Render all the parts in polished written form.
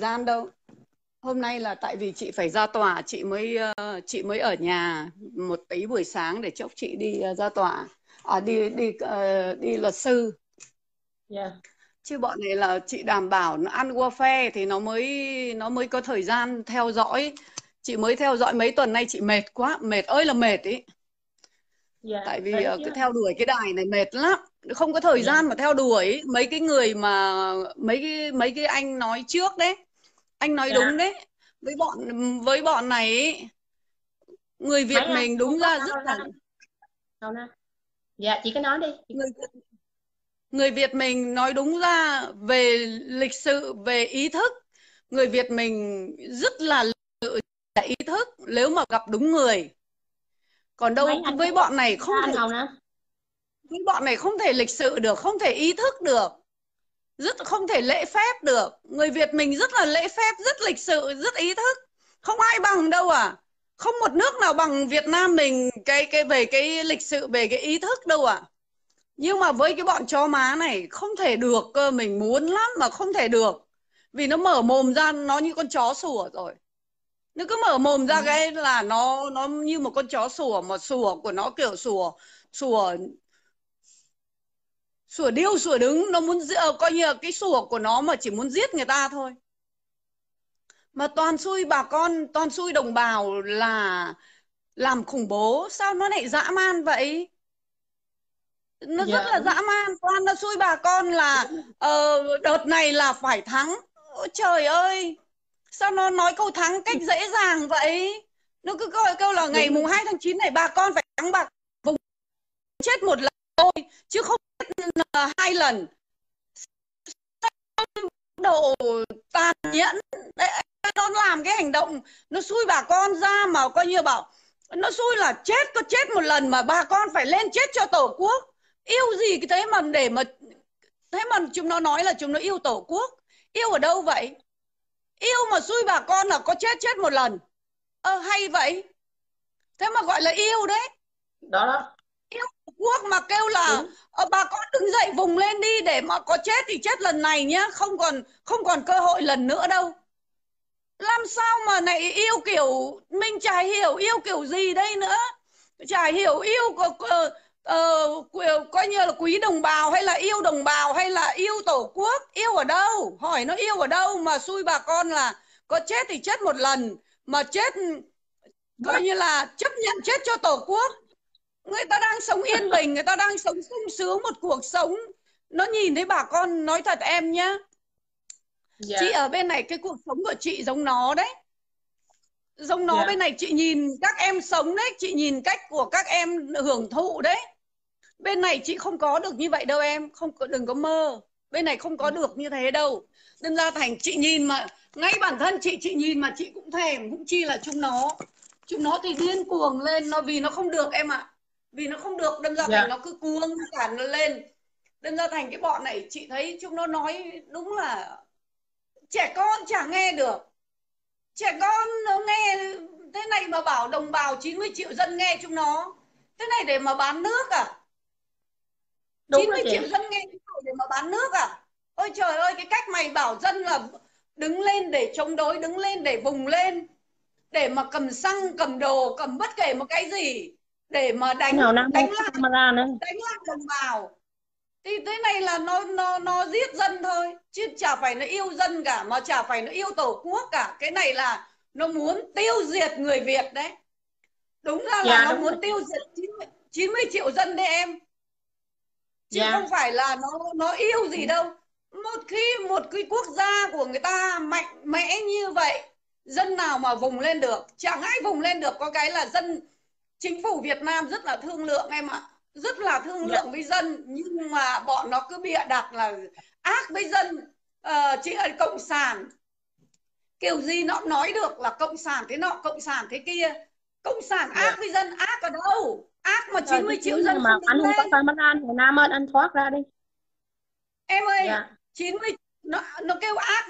gian đâu. Hôm nay là tại vì chị phải ra tòa, chị mới ở nhà một tí buổi sáng để chốc chị đi ra tòa, đi luật sư. Yeah. Chứ bọn này là chị đảm bảo nó ăn warfare thì nó mới có thời gian theo dõi. Chị mới theo dõi mấy tuần nay chị mệt quá, mệt ơi là mệt ý. Yeah, tại vì cứ theo đuổi cái đài này mệt lắm, không có thời gian mà theo đuổi. Mấy cái người mà mấy cái anh nói trước đấy, anh nói đúng đấy, với bọn này người Việt mấy mình đúng ra rất là dạ chị cứ nói đi. Người Việt mình nói đúng ra về lịch sự, về ý thức, người Việt mình rất là ý thức nếu mà gặp đúng người. Còn đâu với bọn này không thể, với bọn này không thể lịch sự được, không thể ý thức được, rất không thể lễ phép được. Người Việt mình rất là lễ phép, rất lịch sự, rất ý thức, không ai bằng đâu à. Không một nước nào bằng Việt Nam mình về cái lịch sự, về cái ý thức đâu à. Nhưng mà với cái bọn chó má này không thể được cơ, mình muốn lắm mà không thể được. Vì nó mở mồm ra nó như con chó sủa rồi. Nó cứ mở mồm ra cái là nó như một con chó sủa, mà sủa của nó kiểu sủa điêu sủa đứng. Nó muốn coi như cái sủa của nó mà chỉ muốn giết người ta thôi. Mà toàn xui bà con, toàn xui đồng bào là làm khủng bố. Sao nó lại dã man vậy? Nó rất là dã man. Toàn nó xui bà con là đợt này là phải thắng. Ôi, trời ơi, sao nó nói câu thắng cách dễ dàng vậy? Nó cứ gọi câu là ngày mùng 2 tháng 9 này bà con phải thắng, bà vùng chết một lần thôi chứ không là 2 lần. Độ tàn nhẫn đấy, nó làm cái hành động nó xui bà con ra mà coi như bảo nó xui là chết, có chết một lần mà bà con phải lên chết cho tổ quốc. Yêu gì cái thế mà để mà thế mà chúng nó nói là chúng nó yêu tổ quốc. Yêu ở đâu vậy? Yêu mà xui bà con là có chết, chết một lần. Hay vậy. Thế mà gọi là yêu đấy. Đó đó. Yêu tổ quốc mà kêu là bà con đứng dậy vùng lên đi, để mà có chết thì chết lần này nhá, không còn cơ hội lần nữa đâu. Làm sao mà này yêu kiểu mình chả hiểu yêu kiểu gì đây nữa. Chả hiểu yêu coi như là quý đồng bào hay là yêu đồng bào hay là yêu tổ quốc. Yêu ở đâu? Hỏi nó yêu ở đâu mà xui bà con là có chết thì chết một lần, mà chết coi như là chấp nhận chết cho tổ quốc. Người ta đang sống yên bình, người ta đang sống sung sướng một cuộc sống. Nó nhìn thấy bà con, nói thật em nhá, chị ở bên này cái cuộc sống của chị giống nó đấy. Giống nó bên này chị nhìn các em sống đấy, chị nhìn cách của các em hưởng thụ đấy. Bên này chị không có được như vậy đâu em, đừng có mơ. Bên này không có được như thế đâu. Nên ra thành chị nhìn mà, ngay bản thân chị nhìn mà chị cũng thèm, cũng chi là chúng nó. Chúng nó thì điên cuồng lên, nó vì nó không được em ạ. Vì nó không được, đâm ra thành nó cứ cuồng cả nó lên. Đâm ra thành cái bọn này chị thấy chúng nó nói đúng là trẻ con chả nghe được. Trẻ con nó nghe thế này mà bảo đồng bào 90 triệu dân nghe chúng nó. Thế này để mà bán nước à? Đúng 90 triệu dân nghe để mà bán nước à? Ôi trời ơi, cái cách mày bảo dân là đứng lên để chống đối, đứng lên để vùng lên, để mà cầm xăng, cầm đồ, cầm bất kể một cái gì để mà đánh lại đồng bào. Thì thế này là nó giết dân thôi, chứ chả phải nó yêu dân cả, mà chả phải nó yêu tổ quốc cả. Cái này là nó muốn tiêu diệt người Việt đấy. Đúng ra là nó muốn tiêu diệt 90 triệu dân đấy em. Chứ không phải là nó yêu gì đâu. Một cái quốc gia của người ta mạnh mẽ như vậy, dân nào mà vùng lên được? Chẳng ai vùng lên được. Có cái là chính phủ Việt Nam rất là thương lượng em ạ. Rất là thương lượng với dân, nhưng mà bọn nó cứ bịa đặt là ác với dân. Chị ơi, cộng sản kiểu gì nó cũng nói được là cộng sản thế nọ, cộng sản thế kia. Cộng sản ác với dân, ác ở đâu? Ác mà 90 triệu dân mà anh không có tâm ăn, Nam ơi anh thoát ra đi. Em ơi, 90 nó kêu ác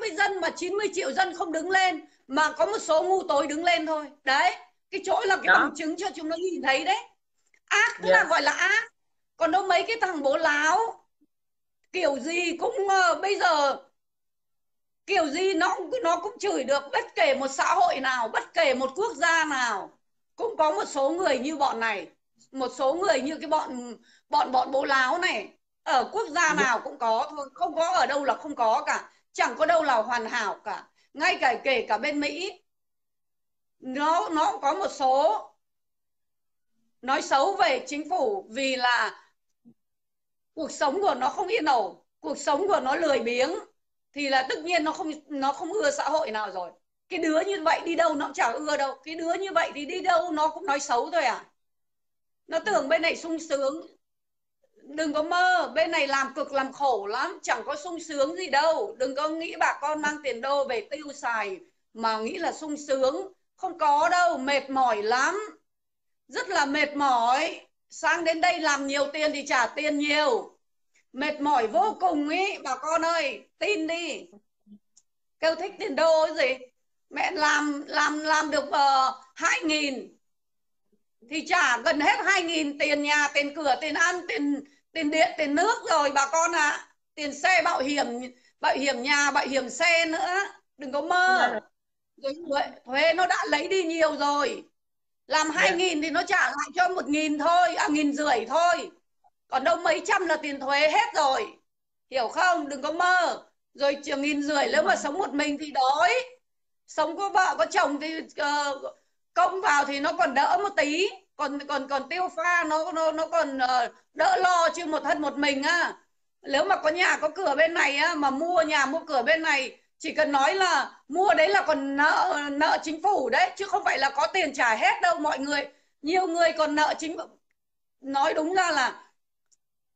với dân mà 90 triệu dân không đứng lên, mà có một số ngu tối đứng lên thôi. Đấy, cái chỗ là cái bằng chứng cho chúng nó nhìn thấy đấy. Ác tức là gọi là ác. Còn đâu mấy cái thằng bố láo kiểu gì cũng bây giờ Kiểu gì nó cũng chửi được, bất kể một xã hội nào, bất kể một quốc gia nào cũng có một số người như bọn này, một số người như cái bọn bố láo này, ở quốc gia nào cũng có thôi, không có ở đâu là không có cả, chẳng có đâu là hoàn hảo cả. Ngay cả kể cả bên Mỹ nó có một số nói xấu về chính phủ vì là cuộc sống của nó không yên ổn, cuộc sống của nó lười biếng, thì là tất nhiên nó không ưa xã hội nào rồi. Cái đứa như vậy đi đâu nó cũng chả ưa đâu, cái đứa như vậy thì đi đâu nó cũng nói xấu thôi à. Nó tưởng bên này sung sướng, đừng có mơ, bên này làm cực làm khổ lắm, chẳng có sung sướng gì đâu. Đừng có nghĩ bà con mang tiền đô về tiêu xài mà nghĩ là sung sướng, không có đâu, mệt mỏi lắm, rất là mệt mỏi. Sang đến đây làm nhiều tiền thì trả tiền nhiều, mệt mỏi vô cùng ý, bà con ơi, tin đi. Kêu thích tiền đô cái gì, mẹ làm được 2.000 thì trả gần hết 2.000 tiền nhà, tiền cửa, tiền ăn, tiền điện, tiền nước rồi bà con ạ. À, tiền xe, bảo hiểm nhà, bảo hiểm xe nữa, đừng có mơ. Rồi thuế nó đã lấy đi nhiều rồi, làm 2.000 thì nó trả lại cho 1.000 thôi, à 1.500 thôi, còn đâu mấy trăm là tiền thuế hết rồi, hiểu không? Đừng có mơ. Rồi 1.500 nếu mà sống một mình thì đói, sống có vợ có chồng thì công vào thì nó còn đỡ một tí, còn tiêu pha nó còn đỡ lo, chứ một thân một mình á, nếu mà có nhà có cửa bên này á, mà mua nhà mua cửa bên này chỉ cần nói là mua đấy là còn nợ chính phủ đấy, chứ không phải là có tiền trả hết đâu mọi người. Nhiều người còn nợ chính phủ, nói đúng ra là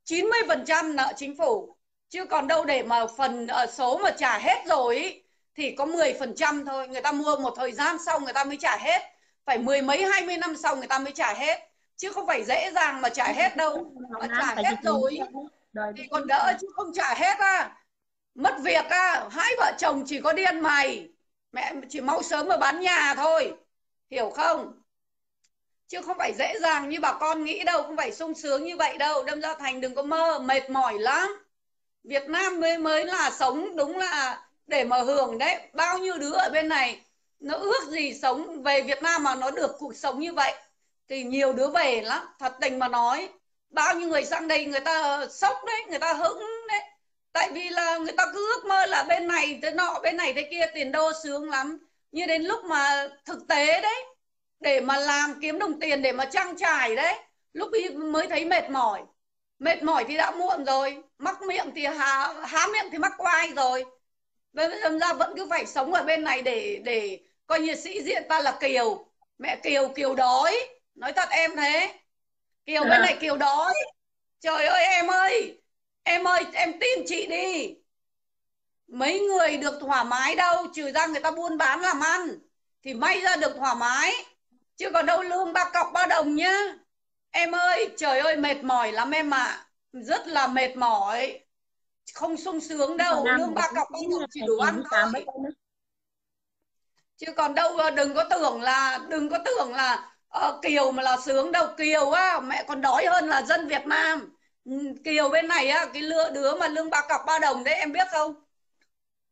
90% nợ chính phủ, chứ còn đâu để mà phần số mà trả hết rồi ý, thì có 10% thôi. Người ta mua một thời gian xong người ta mới trả hết, phải 10 mấy 20 năm sau người ta mới trả hết, chứ không phải dễ dàng mà trả hết đâu. Mà trả hết rồi thì còn đỡ, chứ không trả hết à, mất việc à, hai vợ chồng chỉ có điên mày, mẹ chỉ mau sớm mà bán nhà thôi, hiểu không? Chứ không phải dễ dàng như bà con nghĩ đâu, không phải sung sướng như vậy đâu. Đâm ra Thành đừng có mơ, mệt mỏi lắm. Việt Nam mới là sống đúng là để mà hưởng đấy. Bao nhiêu đứa ở bên này nó ước gì sống về Việt Nam mà nó được cuộc sống như vậy, thì nhiều đứa về lắm, thật tình mà nói. Bao nhiêu người sang đây người ta sốc đấy, người ta hững đấy, tại vì là người ta cứ ước mơ là bên này thế nọ, bên này thế kia, tiền đô sướng lắm. Nhưng đến lúc mà thực tế đấy, để mà làm kiếm đồng tiền để mà trang trải đấy, lúc ấy mới thấy mệt mỏi. Mệt mỏi thì đã muộn rồi, mắc miệng thì há miệng thì mắc quai rồi. Bây giờ vẫn cứ phải sống ở bên này để coi như sĩ diện ta là Kiều. Mẹ Kiều, Kiều đói, nói thật em thế. Kiều bên này Kiều đói. Trời ơi em ơi, em tin chị đi. Mấy người được thoải mái đâu, trừ ra người ta buôn bán làm ăn thì may ra được thoải mái, chứ còn đâu lương 3 cọc 3 đồng nhá. Em ơi, trời ơi mệt mỏi lắm em ạ. À, rất là mệt mỏi, không sung sướng đâu. Lương 3 cọc 3 đồng chỉ đủ ăn thôi, chứ còn đâu đừng có tưởng là Kiều mà là sướng đâu. Kiều á, mẹ còn đói hơn là dân Việt Nam. Kiều bên này á, cái đứa mà lương 3 cọc 3 đồng đấy em biết không?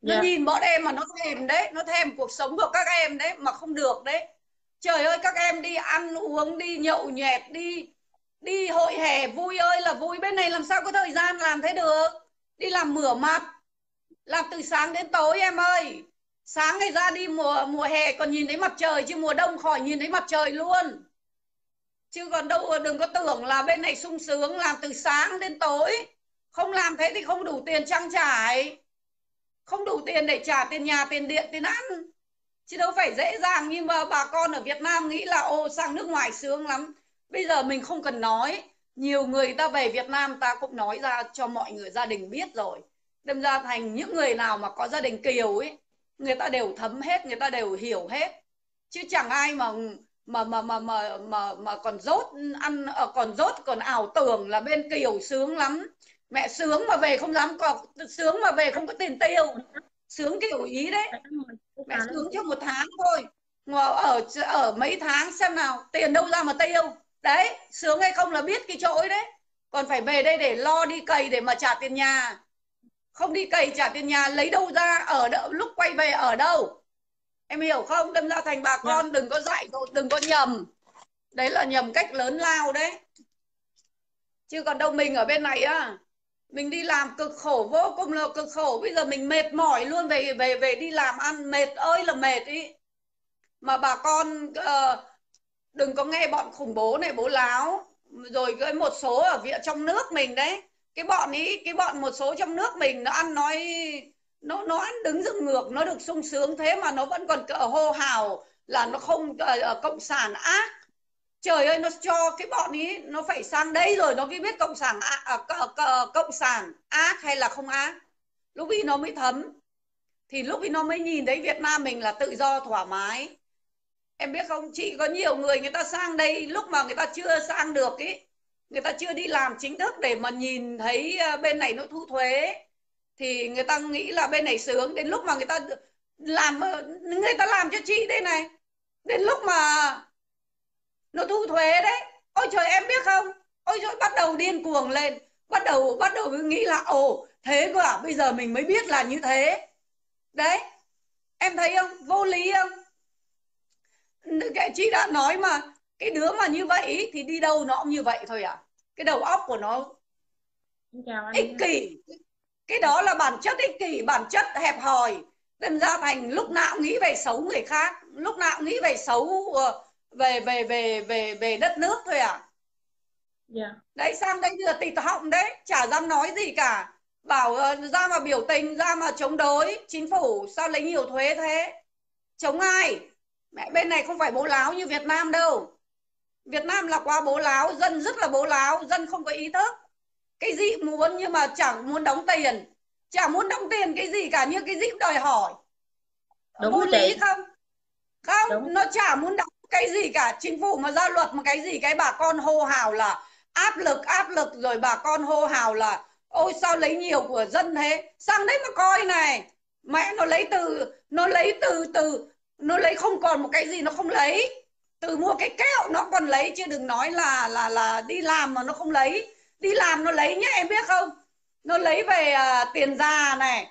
Nó nhìn bọn em mà nó thèm đấy, nó thèm cuộc sống của các em đấy mà không được đấy. Trời ơi các em đi ăn uống, đi nhậu nhẹt, đi hội hè vui ơi là vui, bên này làm sao có thời gian làm thế được. Đi làm mửa mặt, làm từ sáng đến tối em ơi. Sáng ngày ra đi mùa hè còn nhìn thấy mặt trời, chứ mùa đông khỏi nhìn thấy mặt trời luôn. Chứ còn đâu đừng có tưởng là bên này sung sướng, làm từ sáng đến tối. Không làm thế thì không đủ tiền trang trải, không đủ tiền để trả tiền nhà, tiền điện, tiền ăn, chứ đâu phải dễ dàng. Nhưng mà bà con ở Việt Nam nghĩ là ô sang nước ngoài sướng lắm. Bây giờ mình không cần nói, nhiều người ta về Việt Nam ta cũng nói ra cho mọi người gia đình biết rồi. Đâm ra Thành những người nào mà có gia đình Kiều ấy, người ta đều thấm hết, người ta đều hiểu hết, chứ chẳng ai mà còn ảo tưởng là bên Kiều sướng lắm. Mẹ sướng mà về không dám có, sướng mà về không có tiền tiêu, sướng kiểu Ý đấy. Mẹ sướng trong 1 tháng thôi, ở mấy tháng xem nào, tiền đâu ra mà tiêu đấy. Sướng hay không là biết cái chỗ đấy, còn phải về đây để lo đi cày để mà trả tiền nhà, Không đi cày trả tiền nhà lấy đâu ra, ở đâu, lúc quay về ở đâu. Em hiểu không? Đâm ra thành bà con đừng có dạy, đừng có nhầm. Đấy là nhầm cách lớn lao đấy. Chứ còn đâu mình ở bên này á, mình đi làm cực khổ, vô cùng là cực khổ. Bây giờ mình mệt mỏi luôn, về đi làm ăn mệt ơi là mệt ý. Mà bà con đừng có nghe bọn khủng bố này, bố láo. Rồi cái một số ở viện trong nước mình đấy, cái bọn một số trong nước mình nó ăn nói, nó ăn đứng dựng ngược, nó được sung sướng thế mà nó vẫn còn hô hào là nó không cộng sản ác. Trời ơi, nó cho cái bọn ý nó phải sang đây rồi nó mới biết cộng sản ác hay là không ác. Lúc ý nó mới thấm, thì lúc ý nó mới nhìn thấy Việt Nam mình là tự do thoải mái. Em biết không chị, có nhiều người người ta sang đây lúc mà người ta chưa sang được ý, người ta chưa đi làm chính thức để mà nhìn thấy bên này nó thu thuế thì người ta nghĩ là bên này sướng. Đến lúc mà người ta làm cho chị đây này, đến lúc mà nó thu thuế đấy, ôi trời em biết không, ôi trời bắt đầu điên cuồng lên, bắt đầu nghĩ là ồ thế cơ à, bây giờ mình mới biết là như thế đấy. Em thấy không, vô lý không? Chị đã nói mà, cái đứa mà như vậy thì đi đâu nó cũng như vậy thôi à. Cái đầu óc của nó ích kỷ, cái đó là bản chất ích kỷ, bản chất hẹp hòi. Đâm ra thành lúc nào nghĩ về xấu người khác, lúc nào nghĩ về xấu về đất nước thôi à. Đấy, sang đây vừa tịt họng đấy, chả dám nói gì cả, bảo ra mà biểu tình, ra mà chống đối chính phủ, sao lấy nhiều thuế thế, chống ai? Mẹ, bên này không phải bố láo như Việt Nam đâu. Việt Nam là quá bố láo, dân rất là bố láo, dân không có ý thức. Cái gì muốn nhưng mà chẳng muốn đóng tiền, chẳng muốn đóng tiền cái gì cả, như cái gì cũng đòi hỏi. Vô lý không? Không, đúng. Nó chả muốn đóng cái gì cả. Chính phủ mà ra luật mà cái gì cái bà con hô hào là áp lực, rồi bà con hô hào là ôi sao lấy nhiều của dân thế. Sang đấy mà coi này, mẹ nó lấy không còn một cái gì, nó không lấy. Từ mua cái kẹo nó còn lấy, chứ đừng nói là đi làm mà nó không lấy. Đi làm nó lấy nhá, em biết không, nó lấy về tiền già này.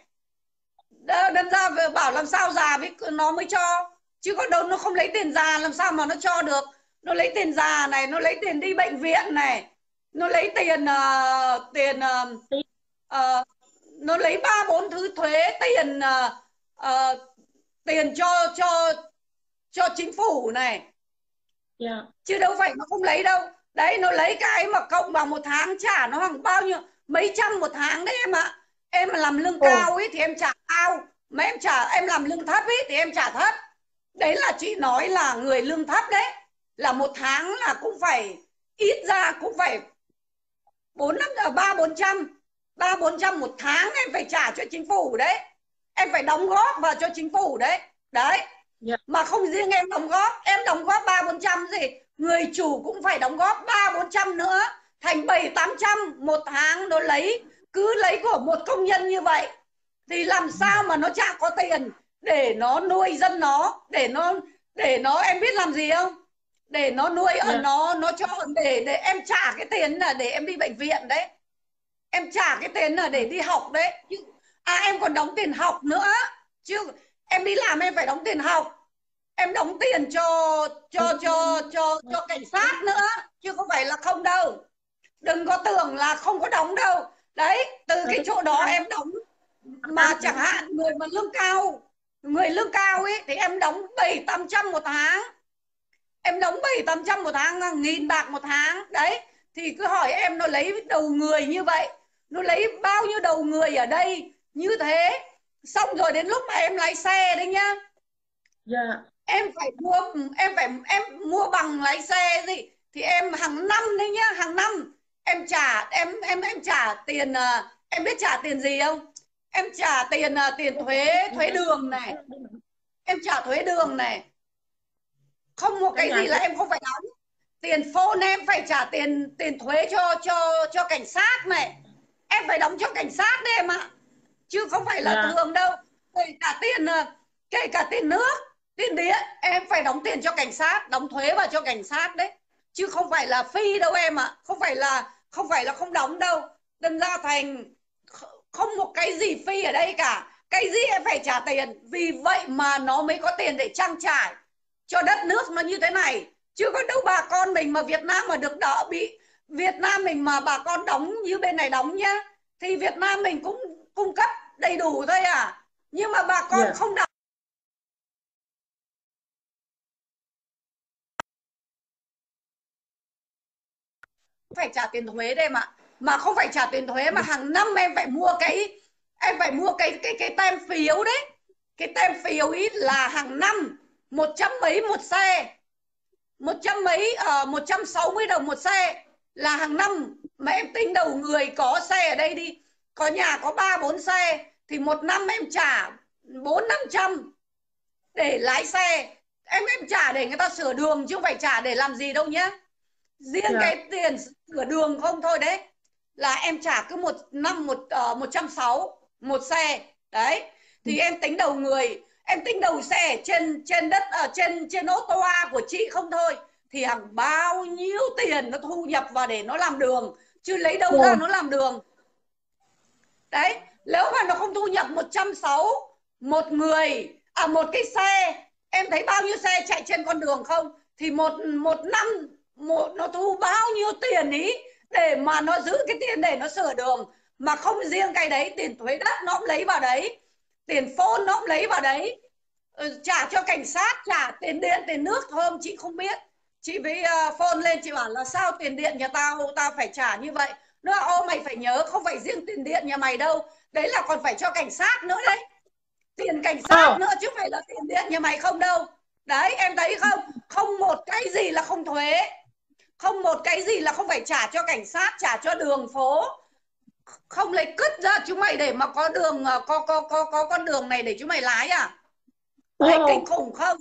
Đâm ra bảo làm sao già nó mới cho, chứ còn đâu nó không lấy tiền già làm sao mà nó cho được. Nó lấy tiền già này, nó lấy tiền đi bệnh viện này, nó lấy nó lấy 3-4 thứ thuế, tiền cho chính phủ này. Chứ đâu phải nó không lấy đâu. Đấy, nó lấy cái mà cộng vào một tháng trả nó hàng bao nhiêu, mấy trăm một tháng đấy em ạ. Em mà làm lương cao ấy thì em trả cao, mà em làm lương thấp ấy thì em trả thấp. Đấy là chị nói là người lương thấp đấy, là một tháng là cũng phải ít ra cũng phải 300-400 một tháng em phải trả cho chính phủ đấy, em phải đóng góp vào cho chính phủ đấy. Đấy, mà không riêng em đóng góp, 300-400 gì, người chủ cũng phải đóng góp 300-400 nữa, thành 700-800 một tháng. Nó lấy, cứ lấy của một công nhân như vậy thì làm sao mà nó chả có tiền để nó nuôi dân nó, để nó em biết làm gì không, để nó nuôi ở nó cho để em trả cái tiền là để em đi bệnh viện đấy, em trả cái tiền là để đi học đấy. Em còn đóng tiền học nữa chứ, em đi làm em phải đóng tiền học, em đóng tiền cho cảnh sát nữa, chứ không phải là không đâu. Đừng có tưởng là không có đóng đâu. Đấy, từ cái chỗ đó em đóng. Mà chẳng hạn người mà lương cao, người lương cao ấy thì em đóng 700-800 một tháng, em đóng 700-800 một tháng, hàng nghìn bạc một tháng. Đấy, thì cứ hỏi em nó lấy đầu người như vậy, nó lấy bao nhiêu đầu người ở đây như thế. Xong rồi đến lúc mà em lái xe đấy nhá, em mua bằng lái xe gì thì em hàng năm đấy nhá, hàng năm em trả, em trả tiền, em biết trả tiền gì không, em trả tiền thuế đường này, em trả thuế đường này, không một cái gì là em không phải đóng. Tiền phone em phải trả tiền thuế cho cảnh sát này, em phải đóng cho cảnh sát đấy em ạ, chứ không phải là thường đâu. Kể cả tiền nước, tiền điện em phải đóng tiền cho cảnh sát, đóng thuế vào cho cảnh sát đấy, chứ không phải là phi đâu em ạ, không phải là không đóng đâu. Đâm ra thành Không một cái gì phi ở đây cả. Cái gì em phải trả tiền. Vì vậy mà nó mới có tiền để trang trải cho đất nước nó như thế này. Chứ có đâu bà con mình mà Việt Nam mà được đỡ bị, Việt Nam mình mà bà con đóng như bên này đóng nhá, thì Việt Nam mình cũng cung cấp đầy đủ thôi à. Nhưng mà bà con không đóng phải trả tiền thuế đây mà không phải trả tiền thuế mà hàng năm em phải mua cái tem phiếu đấy. Cái tem phiếu ý là hàng năm 100 mấy một xe, 160 đồng một xe là hàng năm. Mà em tính đầu người có xe ở đây đi, có nhà có 3-4 xe thì một năm em trả 400-500 để lái xe. Em trả để người ta sửa đường chứ không phải trả để làm gì đâu nhá. Riêng cái tiền sửa đường không thôi đấy là em trả cứ một năm 160 một xe đấy. Thì em tính đầu người, em tính đầu xe trên đất ở trên ô tô A của chị không thôi, thì hàng bao nhiêu tiền nó thu nhập vào để nó làm đường, chứ lấy đâu ra nó làm đường đấy. Nếu mà nó không thu nhập 160 một người à một cái xe, em thấy bao nhiêu xe chạy trên con đường không, thì một năm nó thu bao nhiêu tiền ý để mà nó giữ cái tiền để nó sửa đường. Mà không riêng cái đấy, tiền thuế đất nó cũng lấy vào đấy, tiền phone nó cũng lấy vào đấy, trả cho cảnh sát, trả tiền điện tiền nước. Hôm chị không biết, chị với phone lên chị bảo là sao tiền điện nhà tao phải trả như vậy. Nó là ô mày phải nhớ không phải riêng tiền điện nhà mày đâu, đấy là còn phải cho cảnh sát nữa đấy, tiền cảnh sát nữa chứ phải là tiền điện nhà mày không đâu. Đấy em thấy không, không một cái gì là không thuế, không một cái gì là không phải trả cho cảnh sát, trả cho đường phố. Không lấy cứt ra chúng mày để mà có đường, có con đường này để chúng mày lái à. Đấy, kinh khủng không?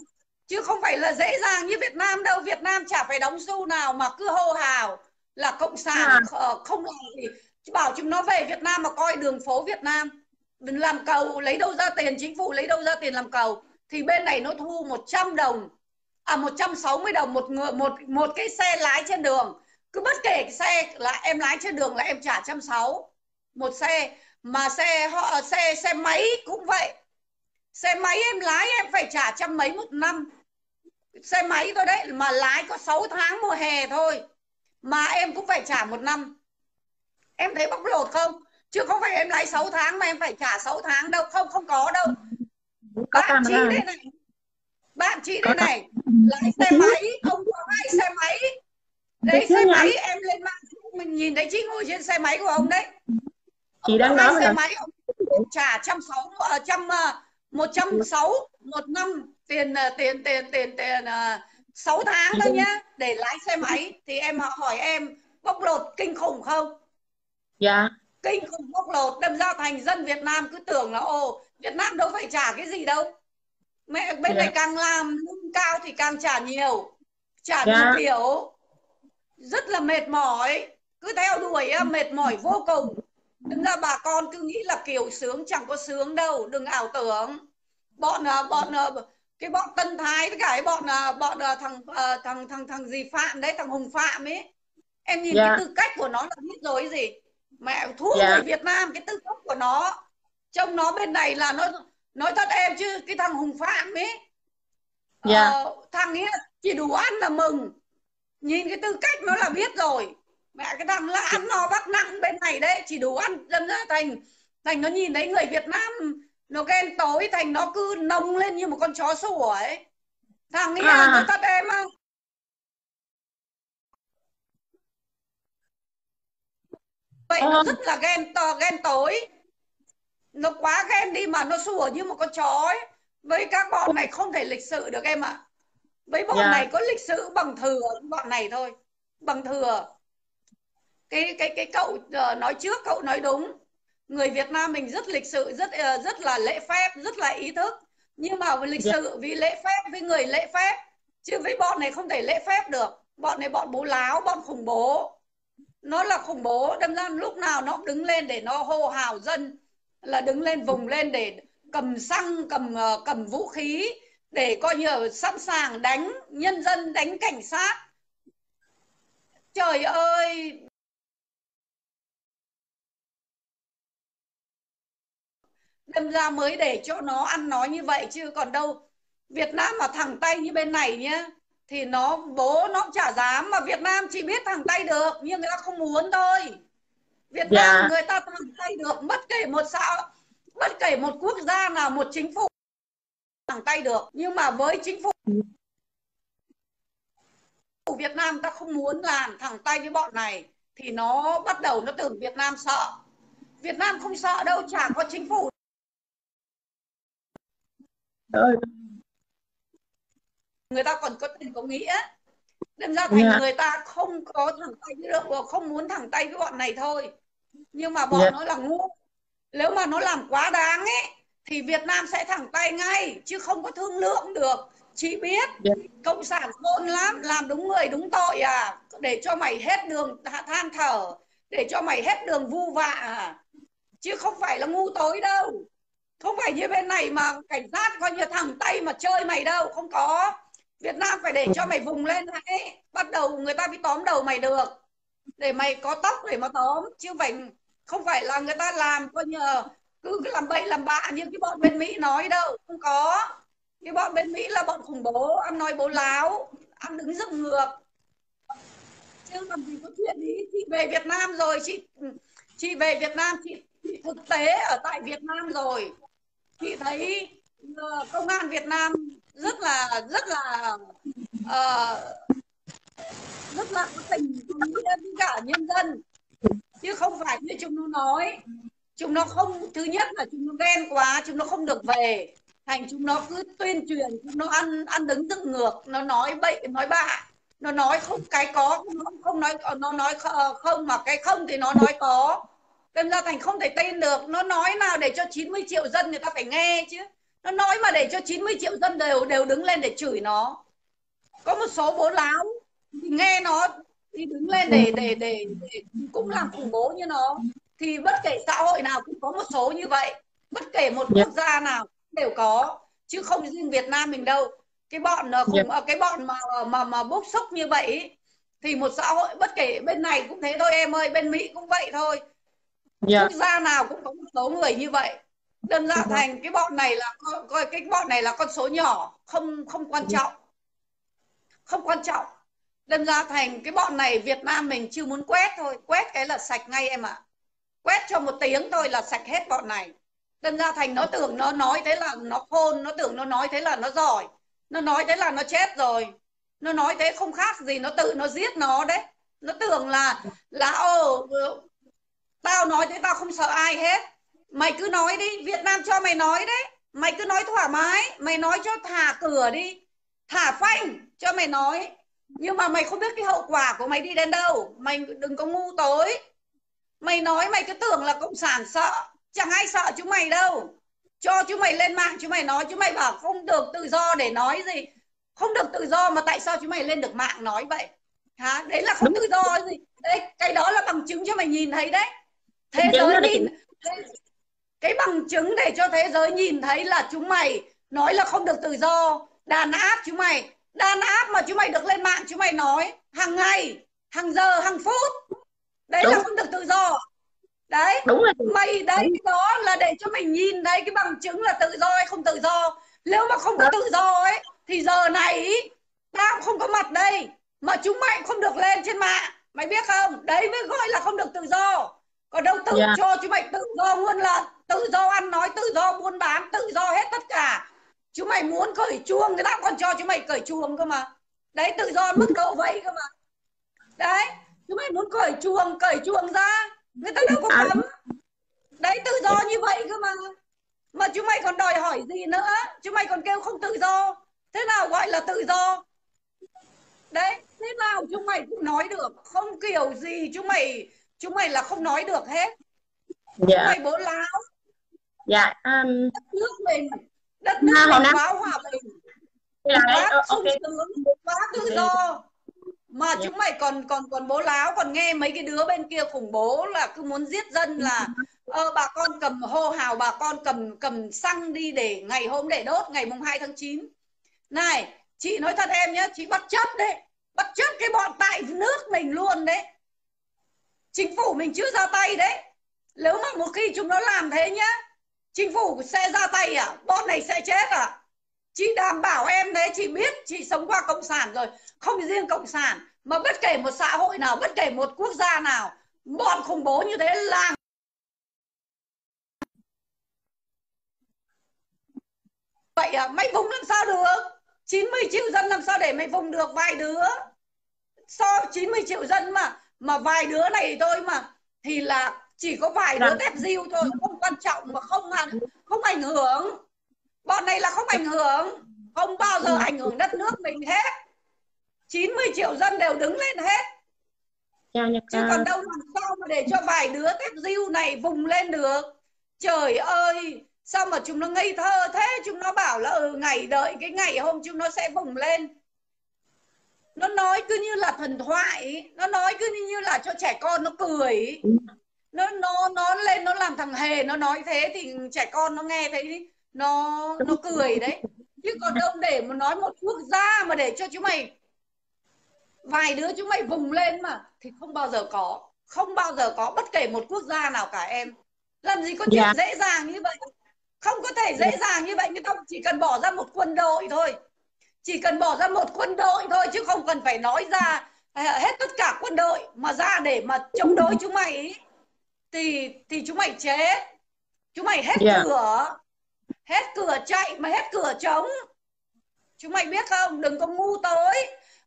Chứ không phải là dễ dàng như Việt Nam đâu. Việt Nam chả phải đóng xu nào mà cứ hô hào là cộng sản không làm gì. Bảo chúng nó về Việt Nam mà coi đường phố Việt Nam làm cầu, lấy đâu ra tiền, chính phủ lấy đâu ra tiền làm cầu. Thì bên này nó thu 160 đồng một cái xe lái trên đường. Cứ bất kể cái xe là em lái trên đường là em trả 160 một xe. Mà xe máy cũng vậy, xe máy em lái em phải trả 100 mấy một năm. Xe máy thôi đấy, mà lái có 6 tháng mùa hè thôi mà em cũng phải trả một năm. Em thấy bóc lột không? Chứ không phải em lái 6 tháng mà em phải trả 6 tháng đâu. Không, không có đâu. Bạn chị đây này, bạn chị đây này, lái xe máy, ông có hai xe máy. Đấy, xe máy em lên mạng mình nhìn thấy chị ngồi trên xe máy của ông đấy. Chị đang nói xe máy ông trả 160 một năm tiền 6 tháng thôi nhá để lái xe máy. Thì em hỏi em bóc lột kinh khủng không? Dạ. Kinh khủng bóc lột, đâm ra thành dân Việt Nam cứ tưởng là ồ Việt Nam đâu phải trả cái gì đâu. Mẹ bên này càng làm lương cao thì càng trả nhiều, trả đủ kiểu, rất là mệt mỏi, cứ theo đuổi mệt mỏi vô cùng. Đâm ra bà con cứ nghĩ là kiểu sướng, chẳng có sướng đâu, đừng ảo tưởng. Bọn Tân Thái với cả cái bọn thằng gì Phạm đấy, thằng Hùng Phạm ấy, em nhìn cái tư cách của nó là biết rồi gì. Mẹ thuốc người Việt Nam, cái tư cách của nó, trông nó bên này là nó nói thật em chứ cái thằng Hùng Phạm ấy, thằng ấy chỉ đủ ăn là mừng, nhìn cái tư cách nó là biết rồi. Mẹ cái thằng là ăn no vác nặng bên này đấy, chỉ đủ ăn, đâm ra thành nó nhìn thấy người Việt Nam nó ghen tối, thành nó cứ nông lên như một con chó sủa ấy. Thằng ấy nói thật em không? Vậy nó rất là ghen tối, nó quá ghen đi mà nó sủa như một con chó ấy. Với các bọn này không thể lịch sự được em ạ. Với bọn này có lịch sự bằng thừa, bọn này thôi, bằng thừa. Cái cậu nói trước, cậu nói đúng. Người Việt Nam mình rất lịch sự, rất là lễ phép, rất là ý thức. Nhưng mà lịch sự vì lễ phép, với người lễ phép. Chứ với bọn này không thể lễ phép được. Bọn này bọn bố láo, bọn khủng bố. Nó là khủng bố, đâm ra lúc nào nó cũng đứng lên để nó hô hào dân. Là đứng lên, vùng lên để cầm xăng, cầm vũ khí, để coi như là sẵn sàng đánh nhân dân, đánh cảnh sát. Trời ơi! Nên ra mới để cho nó ăn nói như vậy, chứ còn đâu Việt Nam mà thẳng tay như bên này nhá thì nó bố nó cũng chả dám. Mà Việt Nam chỉ biết thẳng tay được, nhưng người ta không muốn thôi. Việt Nam người ta thẳng tay được, bất kể một quốc gia nào, một chính phủ thẳng tay được. Nhưng mà với chính phủ Việt Nam ta không muốn làm thẳng tay với bọn này, thì nó bắt đầu nó tưởng Việt Nam sợ. Việt Nam không sợ đâu, chả có chính phủ. Người ta còn có tình có nghĩa. Nên ra thành người ta không có thẳng tay với được, không muốn thẳng tay với bọn này thôi. Nhưng mà bọn nó là ngu. Nếu mà nó làm quá đáng ấy thì Việt Nam sẽ thẳng tay ngay, chứ không có thương lượng được. Chị biết cộng sản khôn lắm, làm đúng người đúng tội à, để cho mày hết đường than thở, để cho mày hết đường vu vạ à. Chứ không phải là ngu tối đâu. Không phải như bên này mà cảnh sát coi như thẳng tay mà chơi mày đâu, không có. Việt Nam phải để cho mày vùng lên hãy, bắt đầu người ta mới tóm đầu mày được, để mày có tóc để mà tóm. Chứ không phải là người ta làm coi như cứ làm bậy làm bạ như cái bọn bên Mỹ nói đâu, không có. Cái bọn bên Mỹ là bọn khủng bố, ăn nói bố láo, ăn đứng dựng ngược. Chứ làm gì có chuyện ý. Chị về Việt Nam rồi, chị về Việt Nam, chị thực tế ở tại Việt Nam rồi. Chị thấy công an Việt Nam rất là có tình với cả nhân dân. Chứ không phải như chúng nó nói. Chúng nó không, thứ nhất là chúng nó ghen quá, chúng nó không được về. Thành chúng nó cứ tuyên truyền, chúng nó ăn đứng dựng ngược, nó nói bậy, nói bạ, nó nói không cái có, nó không nói, nó nói không mà cái không thì nó nói có. Đâm ra thành không thể tin được, nó nói nào để cho 90 triệu dân người ta phải nghe chứ. Nó nói mà để cho 90 triệu dân đều đứng lên để chửi nó. Có một số bố láo thì nghe nó thì đứng lên để cũng làm khủng bố như nó. Thì bất kể xã hội nào cũng có một số như vậy, bất kể một quốc gia nào đều có, chứ không riêng Việt Nam mình đâu. Cái bọn mà bốc xúc như vậy ý, thì một xã hội bất kể bên này cũng thế thôi em ơi, bên Mỹ cũng vậy thôi. Quốc gia nào cũng có một số người như vậy. Đơn giản thành cái bọn này là coi cái bọn này là con số nhỏ, không quan trọng. Không quan trọng. Đơn giản thành cái bọn này Việt Nam mình chưa muốn quét thôi, quét cái là sạch ngay em ạ. Quét cho một tiếng thôi là sạch hết bọn này. Đâm ra thành nó tưởng nó nói thế là nó khôn, nó tưởng nó nói thế là nó giỏi, nó nói thế là nó chết rồi, nó nói thế không khác gì nó tự nó giết nó đấy. Nó tưởng là tao nói thế tao không sợ ai hết, mày cứ nói đi, Việt Nam cho mày nói đấy, mày cứ nói thoải mái, mày nói cho thả cửa đi, thả phanh cho mày nói. Nhưng mà mày không biết cái hậu quả của mày đi đến đâu. Mày đừng có ngu tối, mày nói mày cứ tưởng là cộng sản sợ. Chẳng ai sợ chúng mày đâu. Cho chúng mày lên mạng, chúng mày nói, chúng mày bảo không được tự do để nói gì. Không được tự do mà tại sao chúng mày lên được mạng nói vậy? Hả? Đấy là không tự do gì. Đấy, cái đó là bằng chứng cho mày nhìn thấy đấy. Thế giới nhìn. Cái bằng chứng để cho thế giới nhìn thấy là chúng mày nói là không được tự do. Đàn áp chúng mày. Đàn áp mà chúng mày được lên mạng, chúng mày nói hàng ngày, hàng giờ, hàng phút. Đấy là không được tự do. Đấy, đúng rồi. Mày đấy, đó là để cho mày nhìn thấy cái bằng chứng là tự do hay không tự do. Nếu mà không có tự do ấy thì giờ này tao không có mặt đây, mà chúng mày không được lên trên mạng, mày biết không? Đấy mới gọi là không được tự do. Còn đâu tự cho chúng mày tự do ngôn luận, tự do ăn nói, tự do buôn bán, tự do hết tất cả. Chúng mày muốn cởi chuông người ta còn cho chúng mày cởi chuông cơ mà. Đấy, tự do mức độ vậy cơ mà. Đấy, chúng mày muốn cởi chuông ra, người ta đâu có cấm. Đấy, tự do như vậy cơ mà. Mà chúng mày còn đòi hỏi gì nữa? Chúng mày còn kêu không tự do. Thế nào gọi là tự do? Đấy, thế nào chúng mày cũng nói được. Không kiểu gì chúng mày là không nói được hết. Chúng mày bố láo. Đất nước mình, đất nước mình quá hòa bình, quá sung sướng, quá tự do. Mà chúng mày còn bố láo, còn nghe mấy cái đứa bên kia khủng bố là cứ muốn giết dân, là bà con cầm hô hào, bà con cầm xăng đi để ngày hôm để đốt ngày mùng 2 tháng 9. Này, chị nói thật em nhé, chị bất chấp đấy, bất chấp cái bọn tại nước mình luôn đấy. Chính phủ mình chưa ra tay đấy. Nếu mà một khi chúng nó làm thế nhá, Chính phủ sẽ ra tay à? Bọn này sẽ chết à? Chị đảm bảo em đấy, chị biết, chị sống qua cộng sản rồi. Không riêng cộng sản, mà bất kể một xã hội nào, bất kể một quốc gia nào, bọn khủng bố như thế là vậy à? Mày vùng làm sao được? 90 triệu dân làm sao để mày vùng được vài đứa? So 90 triệu dân mà vài đứa này thôi mà, thì là chỉ có vài đứa tép riu thôi, không quan trọng mà không ảnh hưởng. Bọn này là không ảnh hưởng, không bao giờ ảnh hưởng đất nước mình hết. 90 triệu dân đều đứng lên hết. Chứ còn đâu làm sao mà để cho vài đứa tép riu này vùng lên được. Trời ơi, sao mà chúng nó ngây thơ thế? Chúng nó bảo là ngày đợi cái ngày hôm chúng nó sẽ vùng lên. Nó nói cứ như là thần thoại, nó nói cứ như là cho trẻ con nó cười. Nó lên nó làm thằng hề, nó nói thế thì trẻ con nó nghe thấy nó cười đấy. Chứ còn đâu để mà nói một quốc gia mà để cho chúng mày, vài đứa chúng mày vùng lên mà, thì không bao giờ có. Không bao giờ có bất kể một quốc gia nào cả em. Làm gì có chuyện dễ dàng như vậy. Không có thể dễ dàng như vậy. Nhưng không, chỉ cần bỏ ra một quân đội thôi. Chỉ cần bỏ ra một quân đội thôi, chứ không cần phải nói ra hết tất cả quân đội mà ra để mà chống đối chúng mày ý. Thì chúng mày chết. Chúng mày hết cửa. Hết cửa chạy mà hết cửa trống. Chúng mày biết không? Đừng có ngu tối.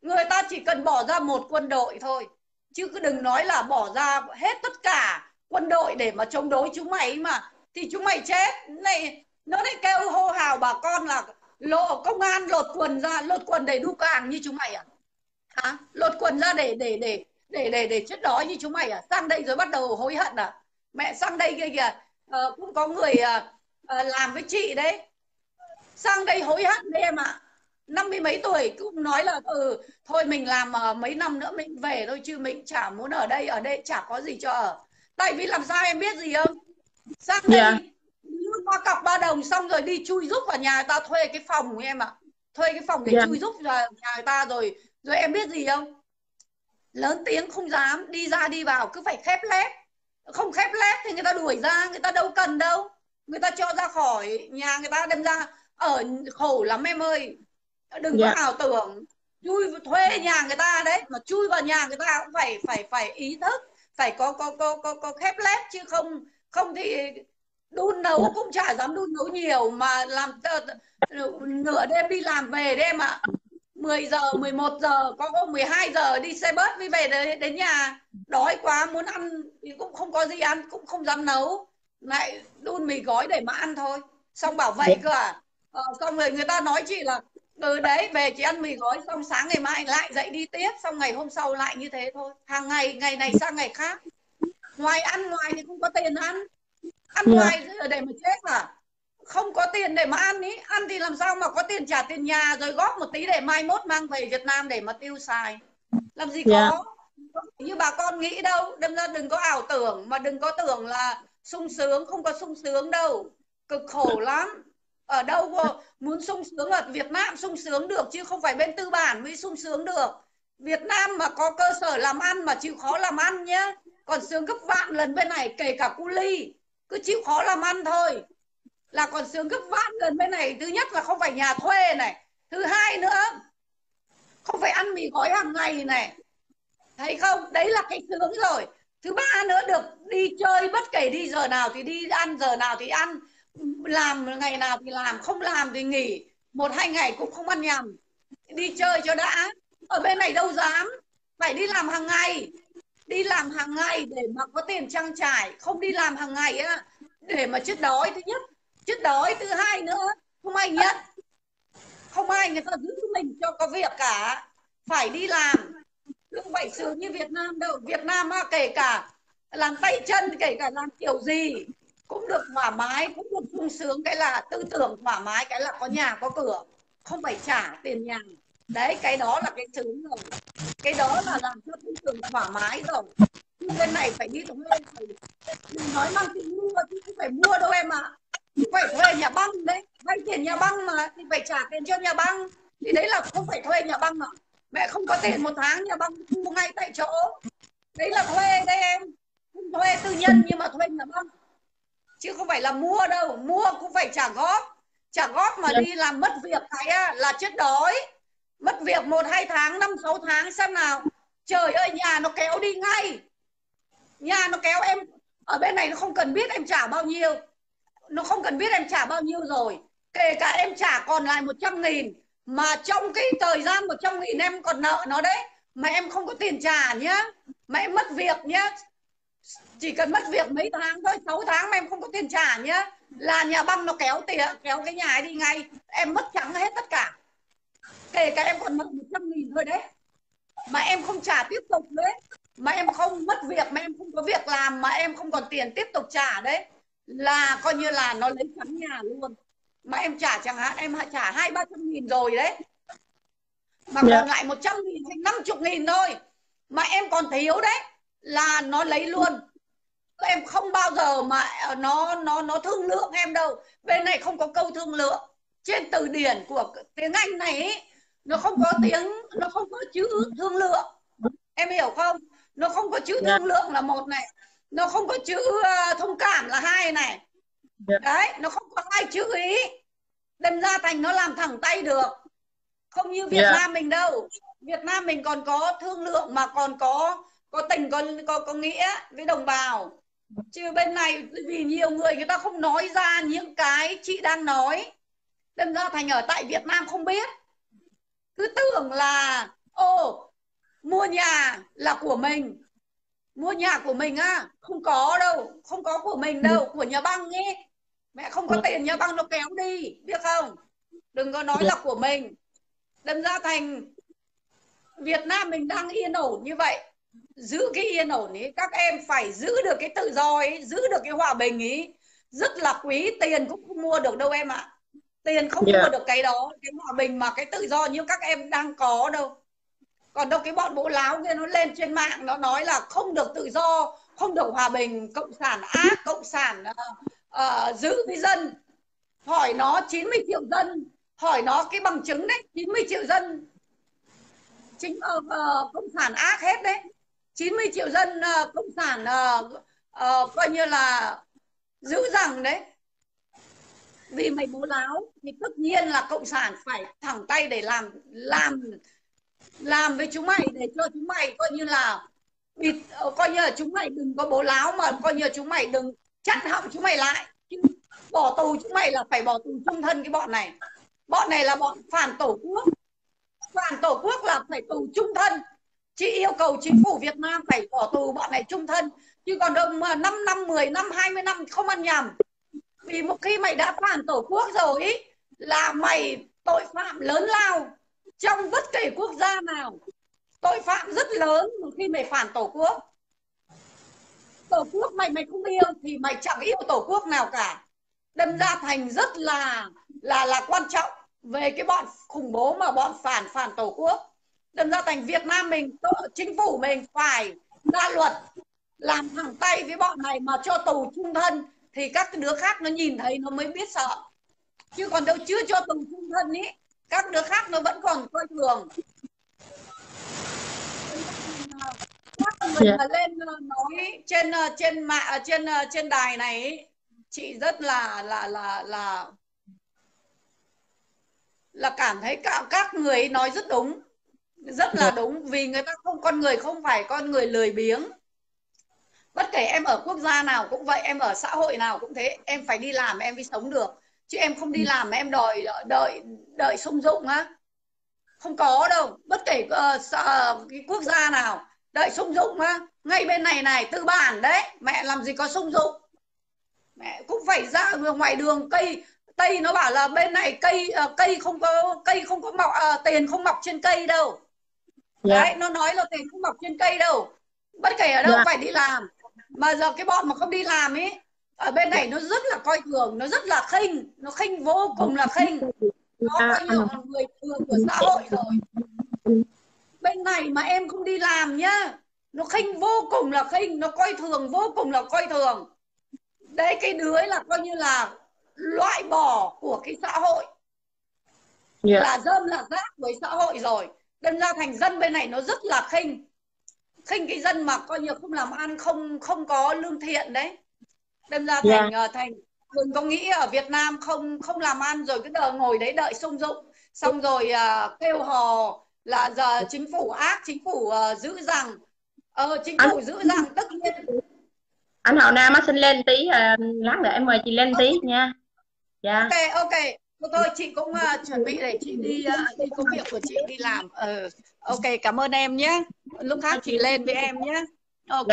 Người ta chỉ cần bỏ ra một quân đội thôi, chứ cứ đừng nói là bỏ ra hết tất cả quân đội để mà chống đối chúng mày mà, thì chúng mày chết. Này, nó lại kêu hô hào bà con là lộ công an lột quần ra, lột quần để đu càng như chúng mày à? Hả? Lột quần ra để chết đói như chúng mày à? Sang đây rồi bắt đầu hối hận à? Mẹ sang đây kia kìa, cũng có người làm với chị đấy. Sang đây hối hận đấy em ạ. À, 50 mấy tuổi cũng nói là thôi mình làm mấy năm nữa mình về thôi, chứ mình chả muốn ở đây chả có gì cho ở. Tại vì làm sao em biết gì không? Sang đây qua cọc ba đồng xong rồi đi chui rúc vào nhà người ta, thuê cái phòng em ạ. Thuê cái phòng để chui rúc vào nhà người ta rồi em biết gì không? Lớn tiếng không dám, đi ra đi vào cứ phải khép lép. Không khép lép thì người ta đuổi ra, người ta đâu cần đâu. Người ta cho ra khỏi nhà, người ta đem ra ở khổ lắm em ơi. Đừng có ảo tưởng. Chui thuê nhà người ta đấy, mà chui vào nhà người ta cũng phải ý thức, phải có khép lép, chứ không thì đun nấu cũng chả dám đun nấu nhiều mà làm nửa đêm đi làm về đêm ạ. 10 giờ, 11 giờ, có hôm 12 giờ đi xe bus mới về đến nhà. Đói quá muốn ăn thì cũng không có gì ăn, cũng không dám nấu. Lại đun mì gói để mà ăn thôi. Xong bảo vậy cơ à? Xong rồi người ta nói chị là đấy, về chị ăn mì gói xong sáng ngày mai lại dậy đi tiếp, xong ngày hôm sau lại như thế thôi. Hàng ngày, ngày này sang ngày khác. Ngoài ăn ngoài thì không có tiền ăn. Ăn ngoài để mà chết à? Không có tiền để mà ăn ý. Ăn thì làm sao mà có tiền trả tiền nhà, rồi góp một tí để mai mốt mang về Việt Nam để mà tiêu xài. Làm gì có. Như bà con nghĩ đâu. Đâm ra đừng có ảo tưởng, mà đừng có tưởng là sung sướng. Không có sung sướng đâu. Cực khổ lắm. Ở đâu muốn sung sướng là Việt Nam sung sướng được, chứ không phải bên tư bản mới sung sướng được. Việt Nam mà có cơ sở làm ăn mà chịu khó làm ăn nhá, còn sướng gấp vạn lần bên này, kể cả cu ly. Cứ chịu khó làm ăn thôi là còn sướng gấp vạn lần bên này. Thứ nhất là không phải nhà thuê này, thứ hai nữa không phải ăn mì gói hàng ngày này, thấy không? Đấy là cái sướng rồi. Thứ ba nữa được đi chơi, bất kể đi giờ nào thì đi, ăn giờ nào thì ăn, làm ngày nào thì làm, không làm thì nghỉ 1-2 ngày cũng không ăn nhầm, đi chơi cho đã. Ở bên này đâu dám, phải đi làm hàng ngày, đi làm hàng ngày để mà có tiền trang trải. Không đi làm hàng ngày á để mà chết đói, thứ nhất chết đói, thứ hai nữa không ai nhận, không ai người ta giữ mình cho có việc cả, phải đi làm. Không phải sướng như Việt Nam đâu. Việt Nam á, kể cả làm tay chân, kể cả làm kiểu gì cũng được thoải mái, cũng được sung sướng. Cái là tư tưởng thoải mái, cái là có nhà có cửa, không phải trả tiền nhà. Đấy, cái đó là cái sướng rồi, cái đó là làm cho tư tưởng thoải mái rồi. Bên này phải đi thuê, phải nói mang tiền mua chứ không phải mua đâu em ạ. Phải thuê nhà băng đấy, vay tiền nhà băng mà thì phải trả tiền cho nhà băng, thì đấy là không phải thuê nhà băng mà. Mẹ không có tiền một tháng nhà băng thu ngay tại chỗ, đấy là thuê đấy em. Không thuê tư nhân nhưng mà thuê nhà băng. chứ không phải là mua đâu, mua cũng phải trả góp mà đi làm mất việc cái là chết đói, mất việc 1-2 tháng, 5-6 tháng xem nào. Trời ơi, nhà nó kéo đi ngay, nhà nó kéo em ở bên này, nó không cần biết em trả bao nhiêu, nó không cần biết em trả bao nhiêu rồi, kể cả em trả còn lại 100.000 mà trong cái thời gian 100.000 em còn nợ nó đấy, mà em không có tiền trả nhá, mà em mất việc nhá, chỉ cần mất việc mấy tháng thôi, 6 tháng mà em không có tiền trả nhá, là nhà băng nó kéo tiền, kéo cái nhà ấy đi ngay, em mất trắng hết tất cả, kể cả em còn mất 100.000 thôi đấy, mà em không trả tiếp tục đấy, mà em không mất việc, mà em không có việc làm, mà em không còn tiền tiếp tục trả đấy, là coi như là nó lấy trắng nhà luôn. Mà em trả chẳng hạn em trả 200-300.000 rồi đấy, mà còn lại 100.000 hay 50.000 thôi mà em còn thiếu đấy, là nó lấy luôn. Em không bao giờ mà nó thương lượng em đâu. Bên này không có câu thương lượng. Trên từ điển của tiếng Anh này ấy, nó không có tiếng, nó không có chữ thương lượng. Em hiểu không? Nó không có chữ thương lượng là một này, nó không có chữ thông cảm là hai này. Đấy, nó không có hai chữ ý. Đâm ra thành nó làm thẳng tay được. Không như Việt Nam mình đâu. Việt Nam mình còn có thương lượng mà còn có tình, có nghĩa với đồng bào. Chứ bên này vì nhiều người người ta không nói ra những cái chị đang nói. Đâm ra thành ở tại Việt Nam không biết. Cứ tưởng là mua nhà là của mình. Mua nhà của mình á, không có đâu, không có của mình đâu, của nhà băng ấy. Mẹ không có tiền, nhà băng nó kéo đi, biết không? Đừng có nói là của mình. Đâm ra thành Việt Nam mình đang yên ổn như vậy. Giữ cái yên ổn ấy, các em phải giữ được cái tự do ấy, giữ được cái hòa bình ấy. Rất là quý, tiền cũng không mua được đâu em ạ. Tiền không mua được cái đó, cái hòa bình mà cái tự do như các em đang có đâu. Còn đâu cái bọn bố láo kia nó lên trên mạng nó nói là không được tự do, không được hòa bình, cộng sản ác, cộng sản giữ với dân. Hỏi nó 90 triệu dân, hỏi nó cái bằng chứng đấy, 90 triệu dân chính cộng sản ác hết đấy. 90 triệu dân cộng sản coi như là giữ rằng đấy. Vì mày bố láo thì tất nhiên là cộng sản phải thẳng tay để làm với chúng mày, để cho chúng mày coi như là bịt, coi như là chúng mày đừng có bố láo, mà coi như là chúng mày đừng chặn họng chúng mày lại. Chứ bỏ tù chúng mày là phải bỏ tù chung thân cái bọn này. Bọn này là bọn phản tổ quốc. Phản tổ quốc là phải tù chung thân. Chị yêu cầu chính phủ Việt Nam phải bỏ tù bọn này chung thân. Chứ còn đâu mà 5 năm, 10 năm, 20 năm không ăn nhầm. Vì một khi mày đã phản tổ quốc rồi ý, là mày tội phạm lớn lao. Trong bất kể quốc gia nào, tội phạm rất lớn khi mày phản tổ quốc. Tổ quốc mày không yêu thì mày chẳng yêu tổ quốc nào cả. Đâm ra thành rất là quan trọng về cái bọn khủng bố mà bọn phản tổ quốc. Đâm ra thành Việt Nam mình, chính phủ mình phải ra luật làm thẳng tay với bọn này mà cho tù chung thân, thì các đứa khác nó nhìn thấy nó mới biết sợ. Chứ còn đâu chưa cho tù chung thân ý, các đứa khác nó vẫn còn coi thường. Các người mà lên nói trên đài này ý, chị rất là cảm thấy các người ấy nói rất đúng, rất là đúng. Vì người ta không, con người không phải con người lười biếng. Bất kể em ở quốc gia nào cũng vậy, em ở xã hội nào cũng thế, em phải đi làm em mới sống được. Chứ em không đi làm mà em đợi sung dụng á, không có đâu. Bất kể cái quốc gia nào đợi sung dụng á, ngay bên này tư bản đấy, mẹ làm gì có sung dụng. Mẹ cũng phải ra ngoài đường, cây tây nó bảo là bên này cây không có mọc, tiền không mọc trên cây đâu. Đấy, nó nói là tiền không mọc trên cây đâu. Bất kể ở đâu phải đi làm. Mà giờ cái bọn mà không đi làm ấy, ở bên này nó rất là coi thường, nó rất là khinh, nó khinh vô cùng là khinh. Nó coi như là người thường của xã hội rồi. Bên này mà em không đi làm nhá, nó khinh vô cùng là khinh, nó coi thường vô cùng là coi thường. Đấy, cái đứa ấy là coi như là loại bỏ của cái xã hội, là dơm là rác với xã hội rồi. Đâm ra thành dân bên này nó rất là khinh cái dân mà coi như không làm ăn, không có lương thiện đấy. Đâm ra Thành Thành có nghĩ ở Việt Nam không làm ăn rồi cứ ngồi đấy đợi sung dụng, xong rồi kêu hò là giờ chính phủ ác, chính phủ dữ dằn, chính phủ dữ dằn. Tất nhiên anh Hậu Nam xin lên tí, lát nữa em mời chị lên tí nha. Yeah. Ok, thôi chị cũng chuẩn bị để chị đi đi công việc của chị đi làm. Ok, cảm ơn em nhé. Lúc khác chị lên với em nhé. Ok.